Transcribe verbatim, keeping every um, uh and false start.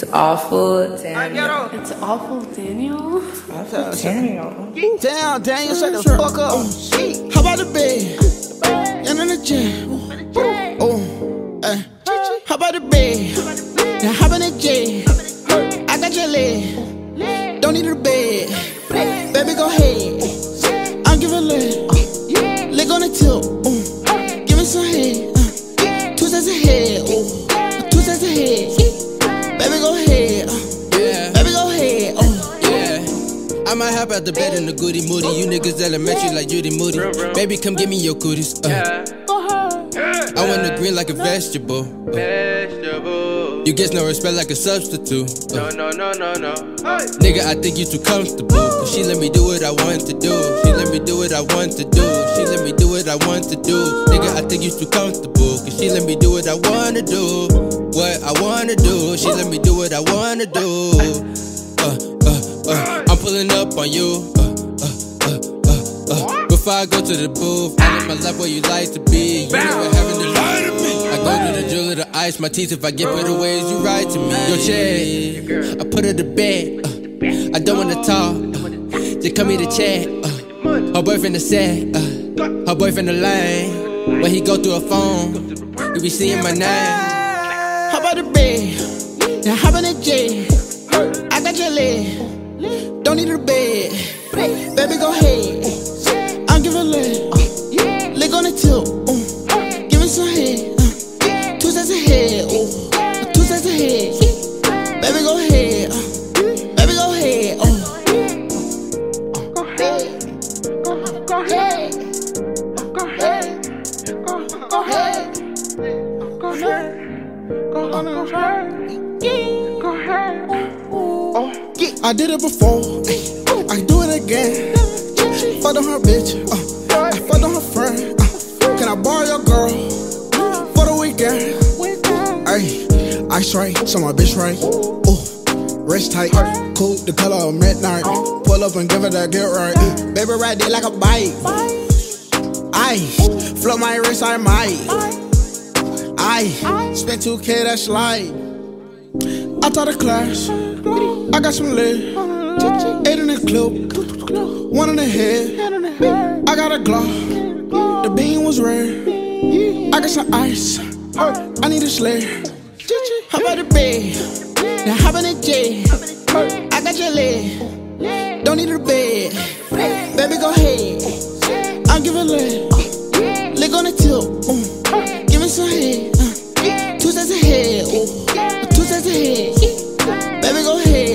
It's awful Daniel. It's awful Daniel. Daniel. Get down, Daniel. Shut the fuck up. Oh, how about the bed? And in the gym. Oh, uh. How about the bed? Now how about the gym? I got your leg. Don't need the bed. Baby, go ahead. I'll give a leg. Uh. Leg on the tip. Uh. Give me some head. Uh. Two sets of head. Uh. Two sets of head. Baby, go ahead, uh, yeah. Baby, go ahead, uh, yeah. I might hop out the bed in the goody moody. You niggas elementary like Judy Moody. Baby, come give me your cooties, uh. I want the green like a vegetable, uh. You get no respect like a substitute, uh. No, no, no, no, no. Nigga, I think you too comfortable. She let me do what I want to do. She let me do what I want to do. She let me do what I want to do. Nigga, I think you too comfortable. Cause she let me do what I wanna do. What I wanna do, she let me do what I wanna do. Uh, uh, uh, I'm pulling up on you. Uh, uh, uh, uh, uh. Before I go to the booth, I live my life where you like to be. You never having to lie to me. I go to the jewel of the ice, my teeth. If I get put away, you right to me. Yo, check. I put her to bed. Uh, I don't wanna talk. Uh, just come here to chat. Uh, her boyfriend is sad. Uh, her boyfriend is lying. When he go through her phone, you be seeing my name. How about the bed? Now how about the J? I got your leg. Don't need the bed. Baby, go ahead. I'll give a leg. Uh, leg on the tip. Uh, give me some head. Uh, two sets of head. Uh, two sets of head. Baby, go ahead. Uh, baby, go ahead. Uh. Go ahead. Go ahead. Go ahead. Go ahead. Go ahead. Go ahead. Go ahead. Oh, I did it before. I do it again. Fuck on her bitch. Uh, I fuck on her friend. Uh, can I borrow your girl for the weekend? Ay, I straight, so my bitch right. Ooh, wrist tight, cool the color of midnight. Pull up and give it that get right. Baby, ride it like a bike. I float my wrist, I might. I spent two K, that's light. I taught a class. I got some lit. Eight in the clip, one in the head. I got a glow. The bean was red. I got some ice. I need a sled. How about the bed? Now how about the J? I got your leg. Don't need the bed. Baby, go ahead. I'll give a leg. Lick on the tip. Mm. Give me some head. Two sets of head, two sets of head. Baby, go ahead.